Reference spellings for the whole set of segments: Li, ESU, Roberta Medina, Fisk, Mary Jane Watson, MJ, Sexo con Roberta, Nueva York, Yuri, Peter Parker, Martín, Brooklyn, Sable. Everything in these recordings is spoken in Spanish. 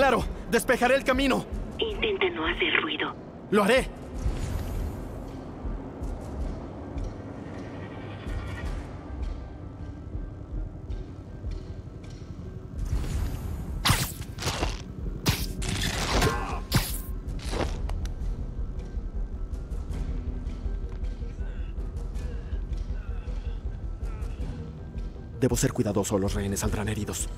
Claro, despejaré el camino. Intenta no hacer ruido. Lo haré. Debo ser cuidadoso o los rehenes saldrán heridos.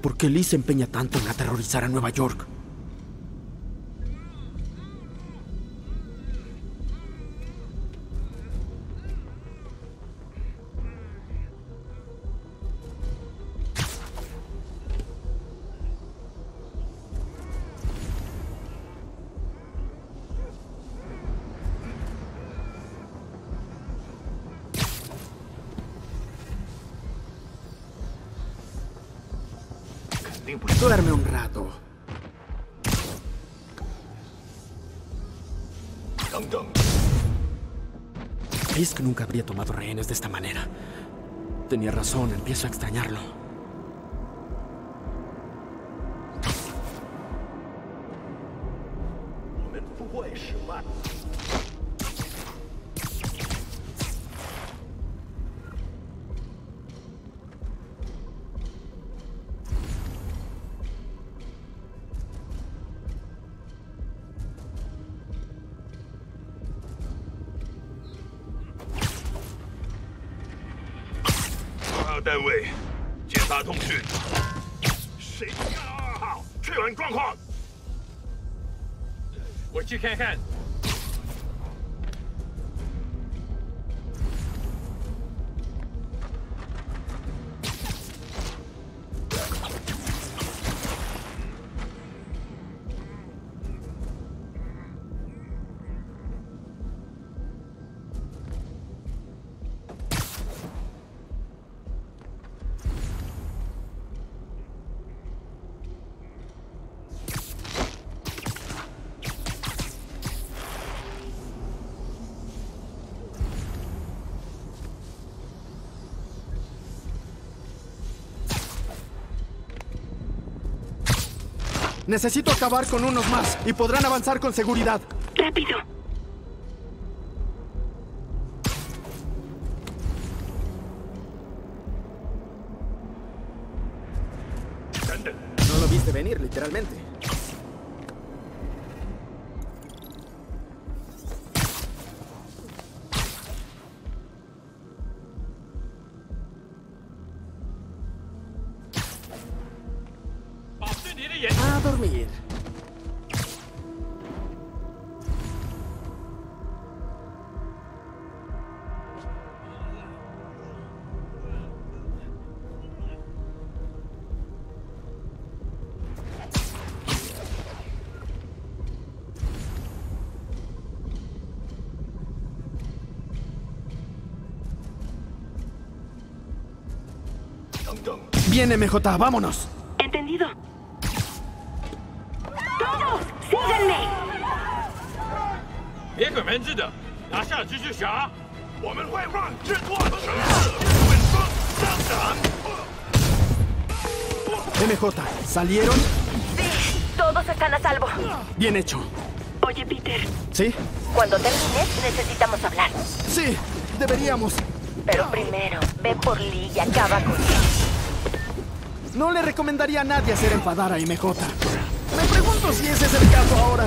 ¿Por qué Li se empeña tanto en aterrorizar a Nueva York? Duerme un rato. Fisk nunca habría tomado rehenes de esta manera. Tenía razón, empiezo a extrañarlo. Necesito acabar con unos más y podrán avanzar con seguridad. ¡Rápido! No lo viste venir, literalmente. Viene MJ, vámonos. Entendido. ¡Todos, síganme! MJ, ¿salieron? Sí, todos están a salvo. Bien hecho. Oye, Peter. ¿Sí? Cuando termines, necesitamos hablar. Sí, deberíamos. Pero primero, ve por Li y acaba con él. No le recomendaría a nadie hacer enfadar a MJ. Me pregunto si ese es el caso ahora.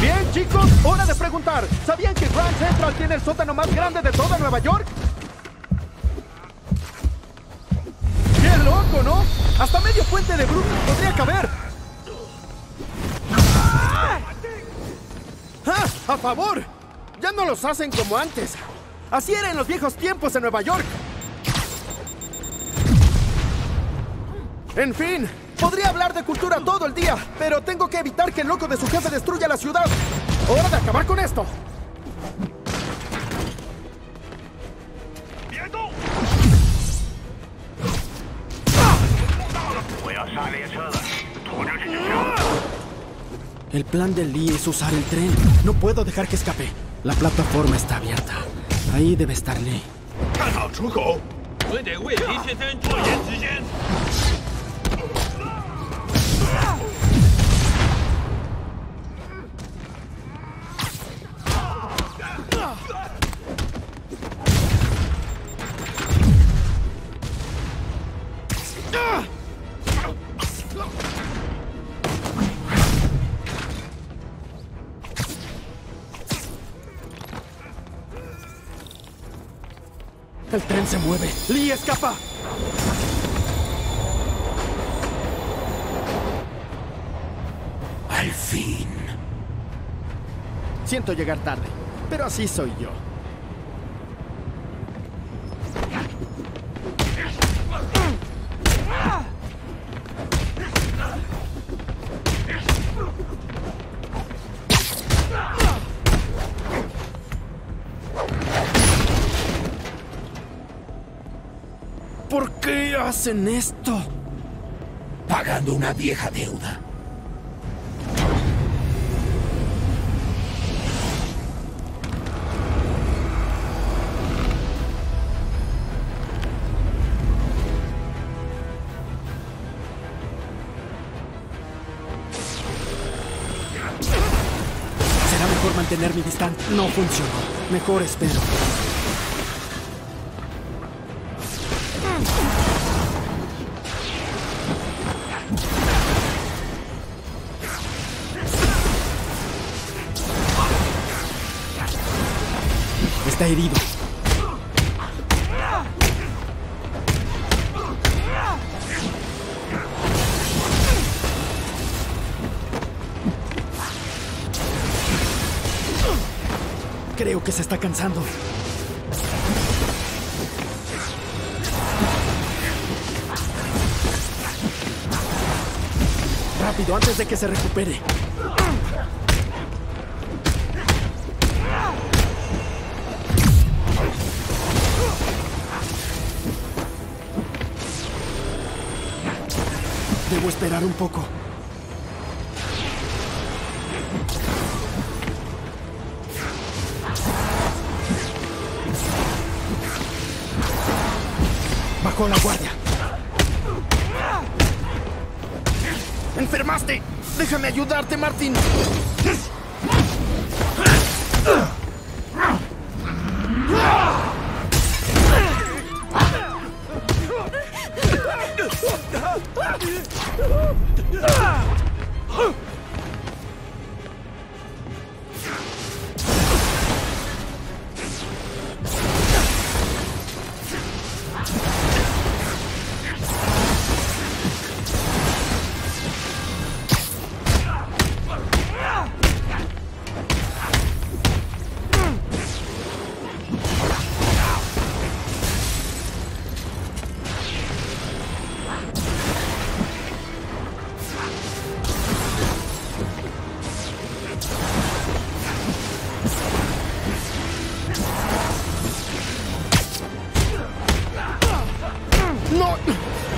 Bien, chicos, hora de preguntar. ¿Sabían que Grand Central tiene el sótano más grande de toda Nueva York? ¡Qué loco, ¿no? Hasta medio puente de Brooklyn podría caber. ¡Ah! ¡Ah! ¡A favor! Ya no los hacen como antes. Así era en los viejos tiempos en Nueva York. En fin, podría hablar de cultura todo el día, pero tengo que evitar que el loco de su jefe destruya la ciudad. ¡Hora de acabar con esto! El plan de Li es usar el tren. No puedo dejar que escape. La plataforma está abierta. Ahí debe estar Li. El tren se mueve. ¡Li, escapa! Al fin. Siento llegar tarde, pero así soy yo. ¿Por qué hacen esto? Pagando una vieja deuda. Será mejor mantener mi distancia. No funcionó. Mejor espero. Está herido. Creo que se está cansando. Rápido, antes de que se recupere. Debo esperar un poco. Bajó la guardia. ¡Enfermaste! ¡Déjame ayudarte, Martín!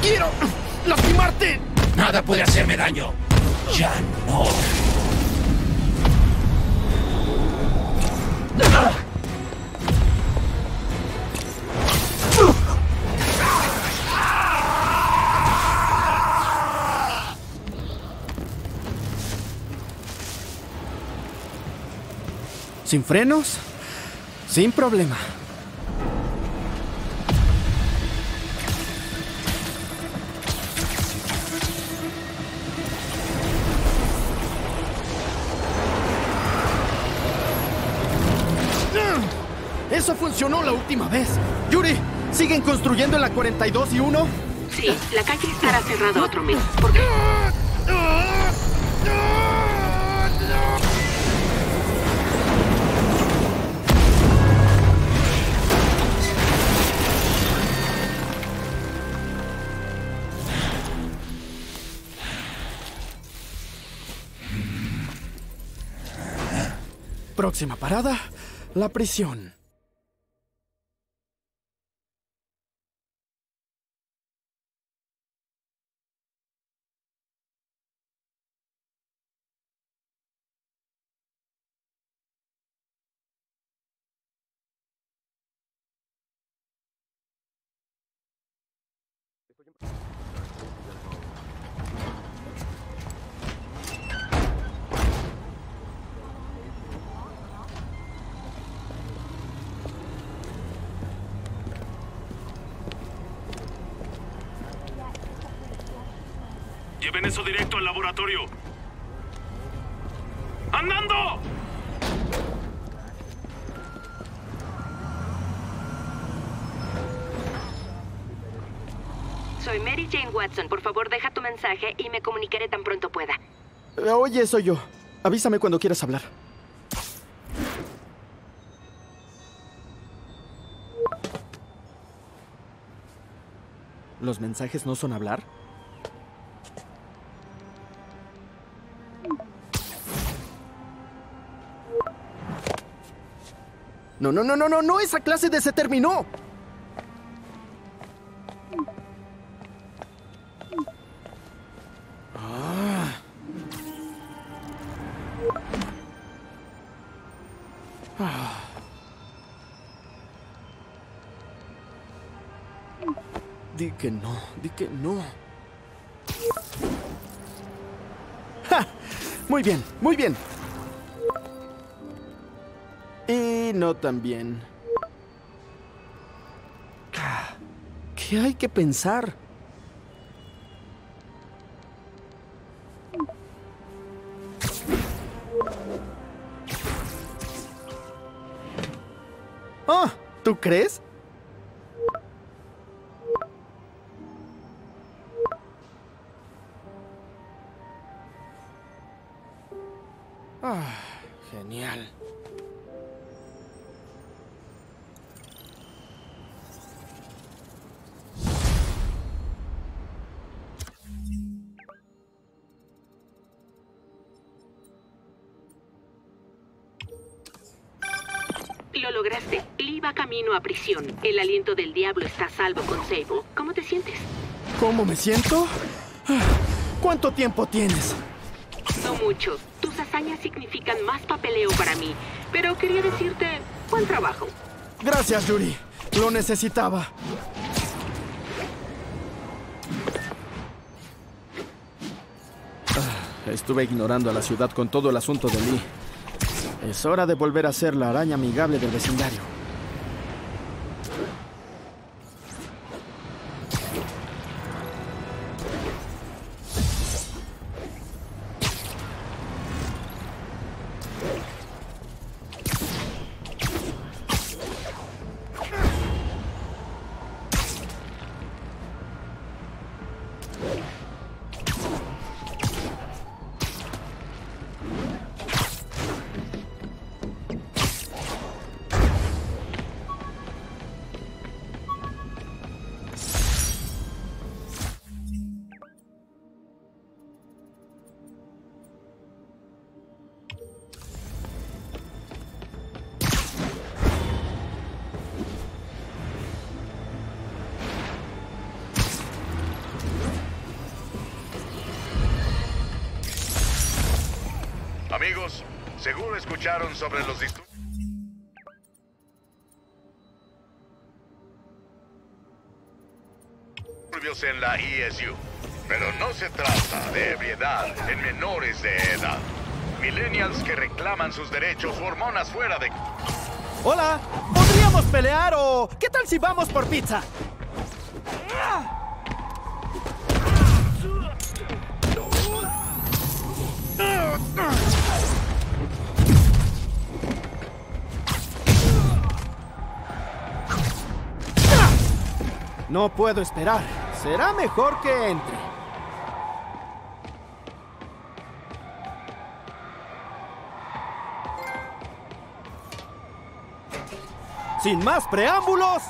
¡Quiero lastimarte! Nada puede hacerme daño. Ya no. Sin frenos, sin problema. Eso funcionó la última vez. Yuri, ¿siguen construyendo en la 42 y 1? Sí, la calle estará cerrada otro mes. ¿Por qué? Próxima parada, la prisión. Lleven eso directo al laboratorio. ¡Andando! Soy Mary Jane Watson. Por favor, deja tu mensaje y me comunicaré tan pronto pueda. Oye, soy yo. Avísame cuando quieras hablar. ¿Los mensajes no son hablar? No, esa clase de se terminó. Di que no. ¡Ja! Muy bien. No también. ¿Qué hay que pensar? Oh, ¿tú crees? Genial. Li va camino a prisión. El aliento del diablo está a salvo con Sable. ¿Cómo te sientes? ¿Cómo me siento? ¿Cuánto tiempo tienes? No mucho. Tus hazañas significan más papeleo para mí. Pero quería decirte, buen trabajo. Gracias, Yuri. Lo necesitaba. Estuve ignorando a la ciudad con todo el asunto de Li. Es hora de volver a ser la araña amigable del vecindario. Amigos, seguro escucharon sobre los disturbios. En la ESU, pero no se trata de ebriedad en menores de edad. Millennials que reclaman sus derechos o hormonas fuera de... Hola, ¿podríamos pelear o qué tal si vamos por pizza? No puedo esperar. Será mejor que entre. Sin más preámbulos...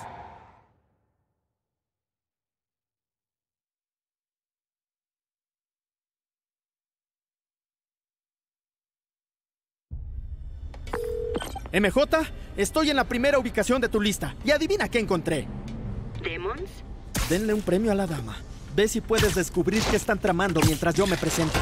MJ, estoy en la primera ubicación de tu lista. Y adivina qué encontré. ¿Demons? Denle un premio a la dama. Ve si puedes descubrir qué están tramando mientras yo me presento.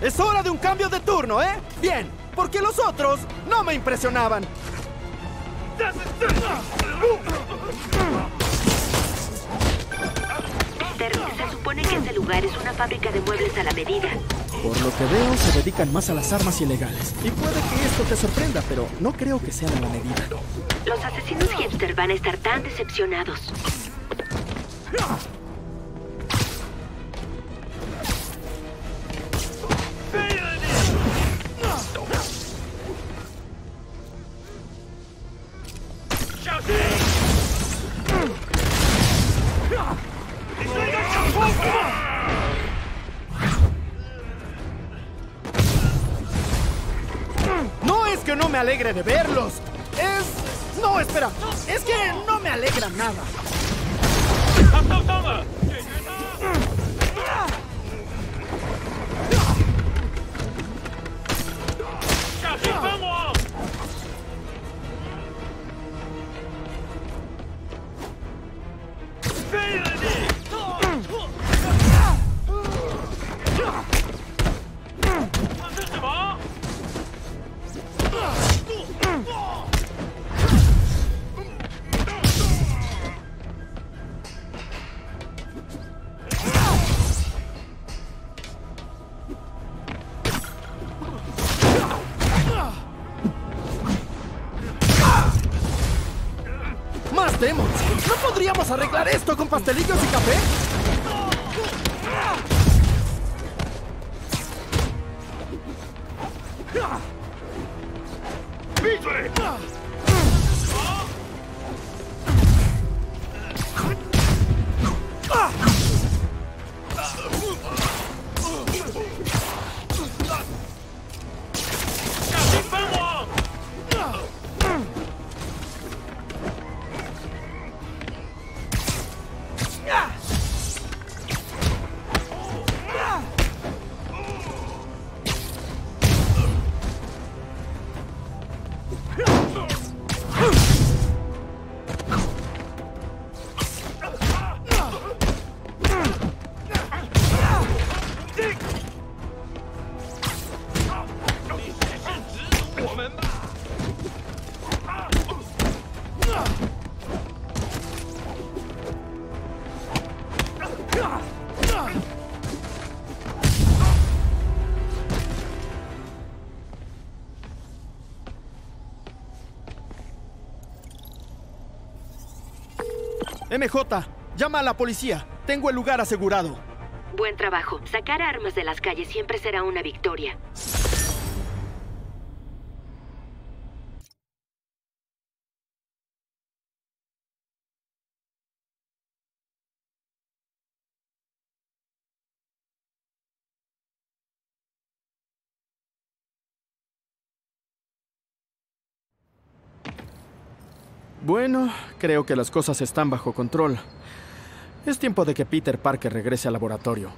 Es hora de un cambio de turno, ¿eh? Bien, porque los otros no me impresionaban. Peter, se supone que este lugar es una fábrica de muebles a la medida. Por lo que veo, se dedican más a las armas ilegales. Y puede que esto te sorprenda, pero no creo que sea a la medida. Los asesinos hipster van a estar tan decepcionados. Alegre de verlos. Es... No, espera. Es que no me alegra nada. ¿Arreglar esto con pastelillos y café? MJ, llama a la policía. Tengo el lugar asegurado. Buen trabajo. Sacar armas de las calles siempre será una victoria. Bueno, creo que las cosas están bajo control. Es tiempo de que Peter Parker regrese al laboratorio.